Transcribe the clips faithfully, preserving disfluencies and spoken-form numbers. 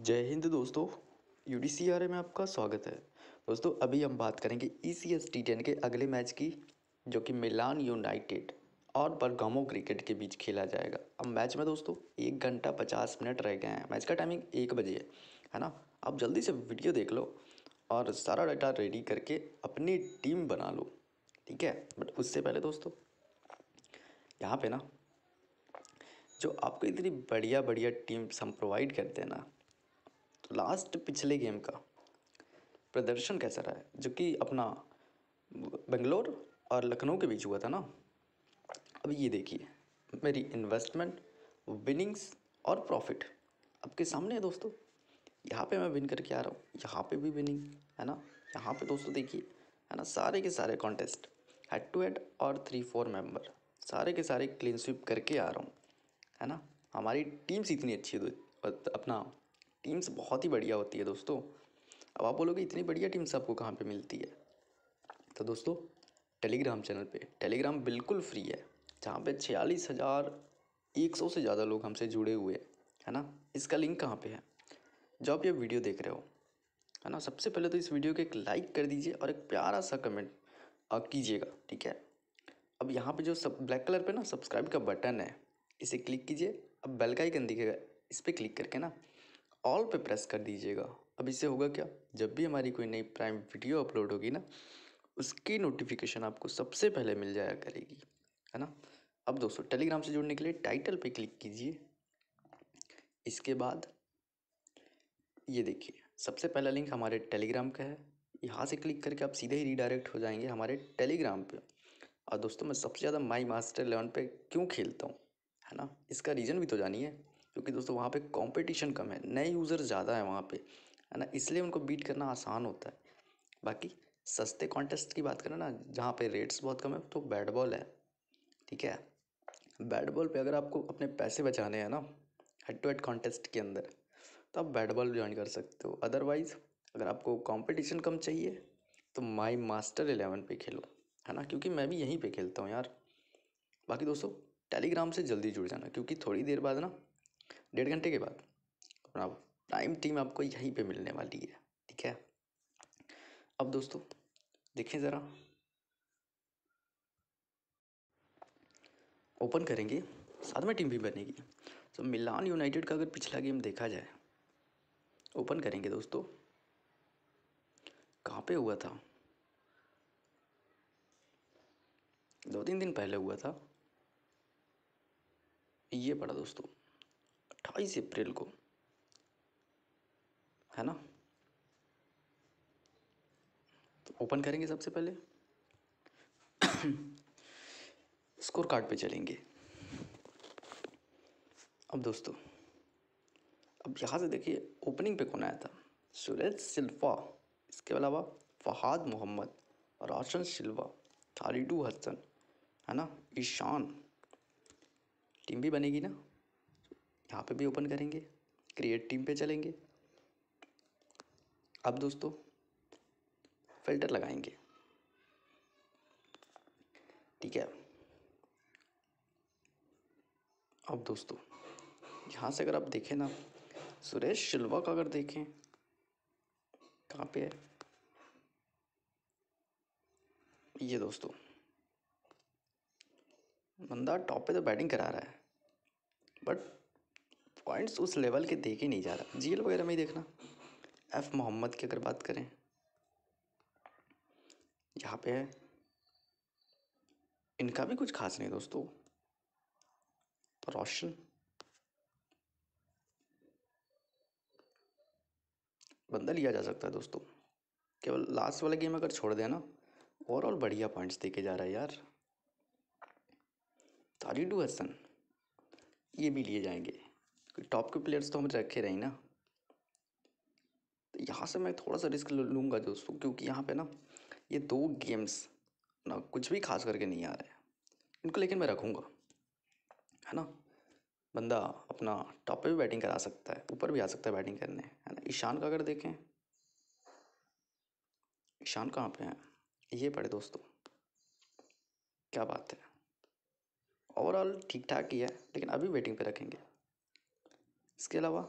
जय हिंद दोस्तों, U D C R A में आपका स्वागत है। दोस्तों अभी हम बात करेंगे E C S T ten के अगले मैच की, जो कि मिलान यूनाइटेड और बरगामो क्रिकेट के बीच खेला जाएगा। अब मैच में दोस्तों एक घंटा पचास मिनट रह गए हैं। मैच का टाइमिंग एक बजे है है ना। आप जल्दी से वीडियो देख लो और सारा डाटा रेडी करके अपनी टीम बना लो, ठीक है। बट उससे पहले दोस्तों यहाँ पर ना जो आपको इतनी बढ़िया बढ़िया टीम्स हम प्रोवाइड करते हैं ना, लास्ट पिछले गेम का प्रदर्शन कैसा रहा है, जो कि अपना बेंगलोर और लखनऊ के बीच हुआ था ना। अब ये देखिए मेरी इन्वेस्टमेंट, विनिंग्स और प्रॉफिट आपके सामने है दोस्तों। यहाँ पे मैं विन करके आ रहा हूँ, यहाँ पे भी विनिंग है ना। यहाँ पे दोस्तों देखिए है ना, सारे के सारे कॉन्टेस्ट हेड टू हेड और थ्री फोर मेंबर सारे के सारे क्लीन स्वीप करके आ रहा हूँ, है ना। हमारी टीम्स इतनी अच्छी है, अपना टीम्स बहुत ही बढ़िया होती है दोस्तों। अब आप बोलोगे इतनी बढ़िया टीम्स आपको कहाँ पे मिलती है, तो दोस्तों टेलीग्राम चैनल पे, टेलीग्राम बिल्कुल फ्री है, जहाँ पे छियालीस हज़ार एक सौ से ज़्यादा लोग हमसे जुड़े हुए हैं, है ना। इसका लिंक कहाँ पे है, जो आप ये वीडियो देख रहे हो है ना। सबसे पहले तो इस वीडियो को एक लाइक कर दीजिए और एक प्यारा सा कमेंट कीजिएगा, ठीक है। अब यहाँ पर जो सब ब्लैक कलर पर ना सब्सक्राइब का बटन है, इसे क्लिक कीजिए। अब बेल का आइकन दिखेगा, इस पर क्लिक करके ना ऑल पे प्रेस कर दीजिएगा। अब इससे होगा क्या, जब भी हमारी कोई नई प्राइम वीडियो अपलोड होगी ना, उसकी नोटिफिकेशन आपको सबसे पहले मिल जाया करेगी, है ना। अब दोस्तों टेलीग्राम से जुड़ने के लिए टाइटल पे क्लिक कीजिए। इसके बाद ये देखिए सबसे पहला लिंक हमारे टेलीग्राम का है, यहाँ से क्लिक करके आप सीधे ही रीडायरेक्ट हो जाएंगे हमारे टेलीग्राम पर। और दोस्तों मैं सबसे ज़्यादा माई मास्टर इलेवन पर क्यों खेलता हूँ, है ना, इसका रीज़न भी तो जानिए। क्योंकि दोस्तों वहाँ पे कंपटीशन कम है, नए यूज़र ज़्यादा है वहाँ पे, है ना, इसलिए उनको बीट करना आसान होता है। बाकी सस्ते कॉन्टेस्ट की बात करें ना, जहाँ पे रेट्स बहुत कम है, तो बैट बॉल है, ठीक है। बैट बॉल पे अगर आपको अपने पैसे बचाने हैं ना हेड टू हेड कॉन्टेस्ट के अंदर, तो आप बैट बॉल ज्वाइन कर सकते हो। अदरवाइज़ अगर आपको कॉम्पिटिशन कम चाहिए तो माई मास्टर इलेवन पे खेलो, है ना, क्योंकि मैं भी यहीं पर खेलता हूँ यार। बाकी दोस्तों टेलीग्राम से जल्दी जुड़ जाना, क्योंकि थोड़ी देर बाद ना, डेढ़ घंटे के बाद अपना प्राइम टीम आपको यहीं पे मिलने वाली है, ठीक है। अब दोस्तों देखें ज़रा, ओपन करेंगे, साथ में टीम भी बनेगी। तो मिलान यूनाइटेड का अगर पिछला गेम देखा जाए, ओपन करेंगे दोस्तों, कहाँ पे हुआ था, दो तीन दिन पहले हुआ था, ये पड़ा दोस्तों अट्ठाईस अप्रैल को, है ना। तो ओपन करेंगे, सबसे पहले स्कोर कार्ड पे चलेंगे। अब दोस्तों अब यहाँ से देखिए ओपनिंग पे कौन आया था, सुरेश सिल्वा, इसके अलावा फहाद मोहम्मद, रोशन सिल्वा, थारिंडू हसन, है ना, ईशान। टीम भी बनेगी ना, यहाँ पे भी ओपन करेंगे, क्रिएट टीम पे चलेंगे। अब दोस्तों फिल्टर लगाएंगे, ठीक है। अब दोस्तों यहाँ से अगर आप देखें ना, सुरेश सिल्वा का अगर देखें कहाँ पे है ये दोस्तों, बंदा टॉप पे तो बैटिंग करा रहा है, बट पॉइंट्स उस लेवल के देखे नहीं जा रहा, जीएल वगैरह में ही देखना। एफ मोहम्मद की अगर बात करें, यहाँ पे है, इनका भी कुछ खास नहीं दोस्तों। रोशन बंदा लिया जा सकता है दोस्तों, केवल लास्ट वाला गेम अगर छोड़ देना, ओवरऑल बढ़िया पॉइंट्स देके जा रहा है यार। थारिंडू हसन, ये भी लिए जाएंगे, टॉप के प्लेयर्स तो हम रखे रहे ना। तो यहाँ से मैं थोड़ा सा रिस्क लूँगा दोस्तों, क्योंकि यहाँ पे ना ये दो गेम्स ना कुछ भी खास करके नहीं आ रहे हैं इनको, लेकिन मैं रखूँगा, है ना। बंदा अपना टॉप पे भी बैटिंग करा सकता है, ऊपर भी आ सकता है बैटिंग करने, है ना। ईशान का अगर देखें, ईशान कहाँ पे हैं, ये पड़े दोस्तों, क्या बात है, ओवरऑल ठीक ठाक ही है, लेकिन अभी बैटिंग पे रखेंगे। इसके अलावा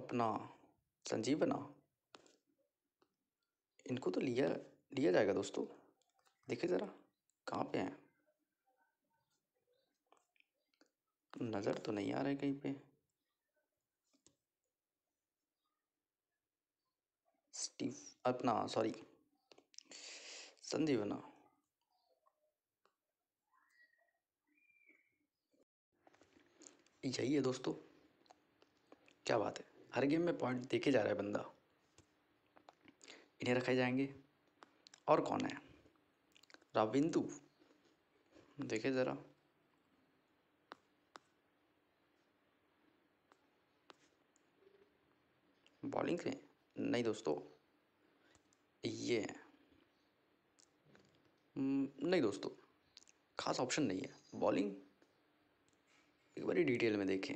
अपना संजीव बना, इनको तो लिया लिया जाएगा दोस्तों। देखे ज़रा कहाँ पे हैं, नज़र तो नहीं आ रहे कहीं पे। स्टीव अपना सॉरी संजीव बना, यही है दोस्तों। क्या बात है, हर गेम में पॉइंट देखे जा रहा है बंदा। इन्हें रखे जाएंगे। और कौन है, राविंदु, देखे ज़रा। बॉलिंग से नहीं दोस्तों, ये है नहीं दोस्तों, खास ऑप्शन नहीं है। बॉलिंग एक बार डिटेल में देखें।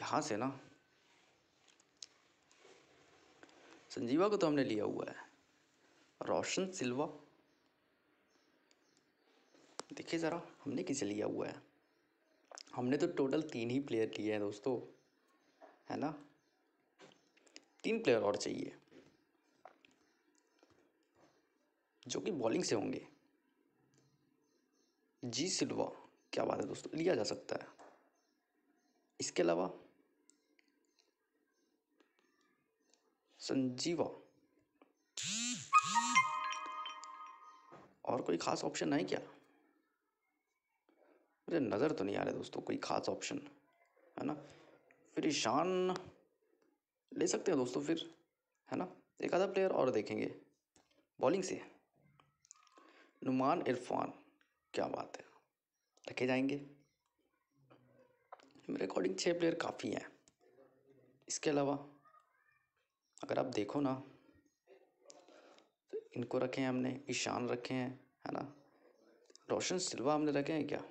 यहाँ से ना संजीवा को तो हमने लिया हुआ है। रोशन सिल्वा, देखिए ज़रा हमने किसे लिया हुआ है। हमने तो टोटल तीन ही प्लेयर लिए हैं दोस्तों, है ना। तीन प्लेयर और चाहिए जो कि बॉलिंग से होंगे। जी सिल्वा, क्या बात है दोस्तों, लिया जा सकता है। इसके अलावा संजीवा और कोई खास ऑप्शन है क्या? मुझे नज़र तो नहीं आ रहा दोस्तों कोई खास ऑप्शन, है ना। फिर ईशान ले सकते हैं दोस्तों, फिर है ना एक आधा प्लेयर और देखेंगे बॉलिंग से। नुमान इरफान, क्या बात है, रखे जाएंगे। मेरे अकॉर्डिंग छः प्लेयर काफ़ी हैं। इसके अलावा अगर आप देखो ना तो इनको रखे हैं हमने, ईशान रखे हैं, है ना। रोशन सिल्वा हमने रखे हैं क्या?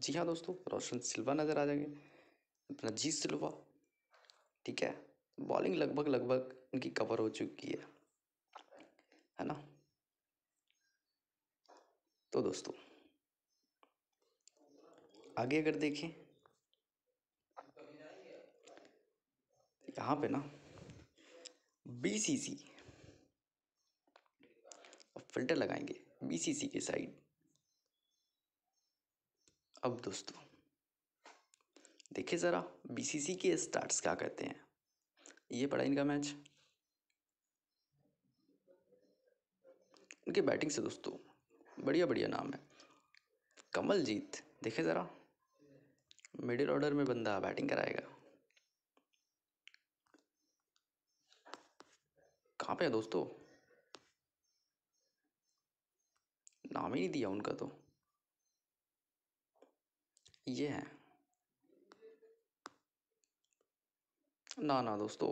जी हाँ दोस्तों, रोशन सिल्वा नज़र आ जाएंगे। अपना जी सिल्वा, ठीक है। बॉलिंग लगभग लगभग इनकी कवर हो चुकी है, है ना। तो दोस्तों आगे अगर देखें यहाँ पे ना बीसीसी अब फिल्टर लगाएंगे बीसीसी के साइड। अब दोस्तों देखिए ज़रा बीसीसी के स्टार्ट्स क्या कहते हैं। ये पड़ा इनका मैच, इनके बैटिंग से दोस्तों बढ़िया बढ़िया नाम है। कमलजीत, देखे ज़रा, मिडिल ऑर्डर में बंदा बैटिंग कराएगा। कहाँ पे है दोस्तों, नाम ही नहीं दिया उनका तो। ये है ना ना दोस्तों,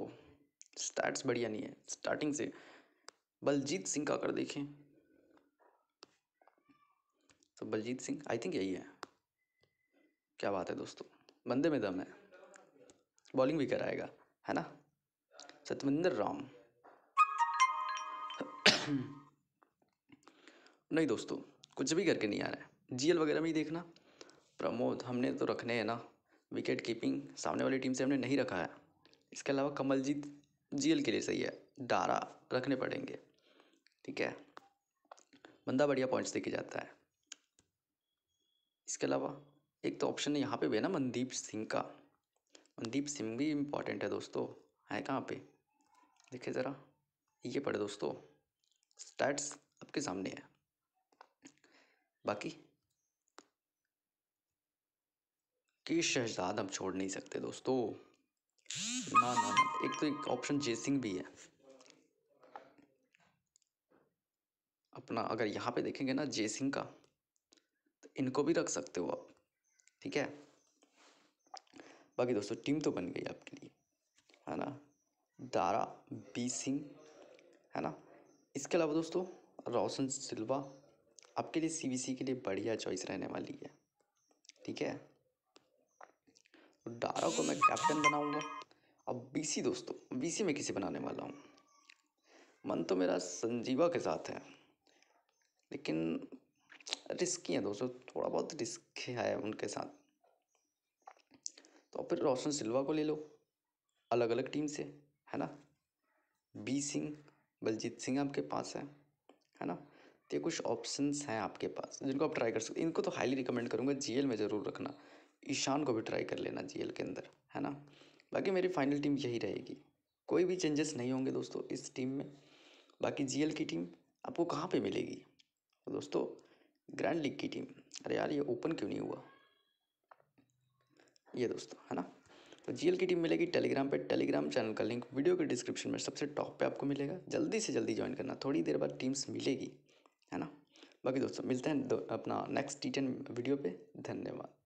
स्टैट्स बढ़िया नहीं है स्टार्टिंग से। बलजीत सिंह का कर देखें तो बलजीत सिंह आई थिंक यही है। क्या बात है दोस्तों, बंदे में दम है, बॉलिंग भी कराएगा, है ना। सतविंदर राम नहीं दोस्तों, कुछ भी करके नहीं आ रहा है। जीएल वगैरह में ही देखना। प्रमोद हमने तो रखने हैं ना, विकेट कीपिंग सामने वाली टीम से हमने नहीं रखा है। इसके अलावा कमलजीत जीएल के लिए सही है, डारा रखने पड़ेंगे, ठीक है। बंदा बढ़िया पॉइंट्स देके जाता है। इसके अलावा एक तो ऑप्शन यहाँ पे भी है ना मनदीप सिंह का। मनदीप सिंह भी इम्पॉर्टेंट है दोस्तों, है कहाँ पे देखे ज़रा। ये पढ़े दोस्तों, स्टैट्स आपके सामने है। बाकी कि शहजाद हम छोड़ नहीं सकते दोस्तों, ना ना ना। एक तो एक ऑप्शन जय सिंह भी है अपना। अगर यहाँ पे देखेंगे ना जय सिंह का, तो इनको भी रख सकते हो आप, ठीक है। बाकी दोस्तों टीम तो बन गई आपके लिए, है ना। दाराबी सिंह, है ना। इसके अलावा दोस्तों रोशन सिल्वा आपके लिए सीबीसी के लिए बढ़िया चॉइस रहने वाली है, ठीक है। डारा को मैं कैप्टन बनाऊंगा। अब बीसी दोस्तों, बीसी में किसे बनाने वाला हूँ? मन तो मेरा संजीवा के साथ है, लेकिन रिस्की है दोस्तों, थोड़ा बहुत रिस्क है उनके साथ। तो फिर रोशन सिल्वा को ले लो अलग अलग टीम से, है ना। बी सिंह, बलजीत सिंह आपके पास है, है ना। तो ये कुछ ऑप्शंस हैं आपके पास जिनको आप ट्राई कर सकते। इनको तो हाईली रिकमेंड करूँगा, जीएल में ज़रूर रखना। ईशान को भी ट्राई कर लेना जीएल के अंदर, है ना। बाकी मेरी फाइनल टीम यही रहेगी, कोई भी चेंजेस नहीं होंगे दोस्तों इस टीम में। बाकी जीएल की टीम आपको कहाँ पे मिलेगी दोस्तों? ग्रैंड लीग की टीम। अरे यार ये ओपन क्यों नहीं हुआ ये दोस्तों, है ना। तो जीएल की टीम मिलेगी टेलीग्राम पे, टेलीग्राम चैनल का लिंक वीडियो के डिस्क्रिप्शन में सबसे टॉप पे आपको मिलेगा। जल्दी से जल्दी ज्वाइन करना, थोड़ी देर बाद टीम्स मिलेगी, है ना। बाकी दोस्तों मिलते हैं दो, अपना नेक्स्ट टी टेन वीडियो पे। धन्यवाद।